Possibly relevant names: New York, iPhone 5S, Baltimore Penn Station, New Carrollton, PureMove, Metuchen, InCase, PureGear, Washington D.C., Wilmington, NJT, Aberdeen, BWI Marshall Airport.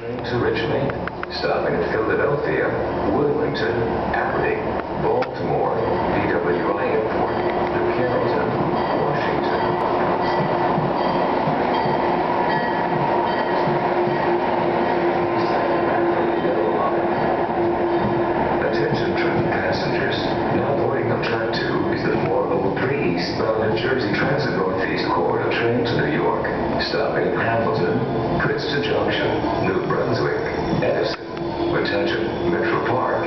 Names originate, stopping at Philadelphia, Wilmington, Aberdeen, Baltimore, BWI Airport, New Carrollton, Washington. Attention train passengers, now boarding on track 2 is the 403 eastbound New Jersey Transit Northeast Corridor train to New York, stopping at Hamilton, Princeton Junction, New Brunswick, Edison, Metuchen, Metro Park.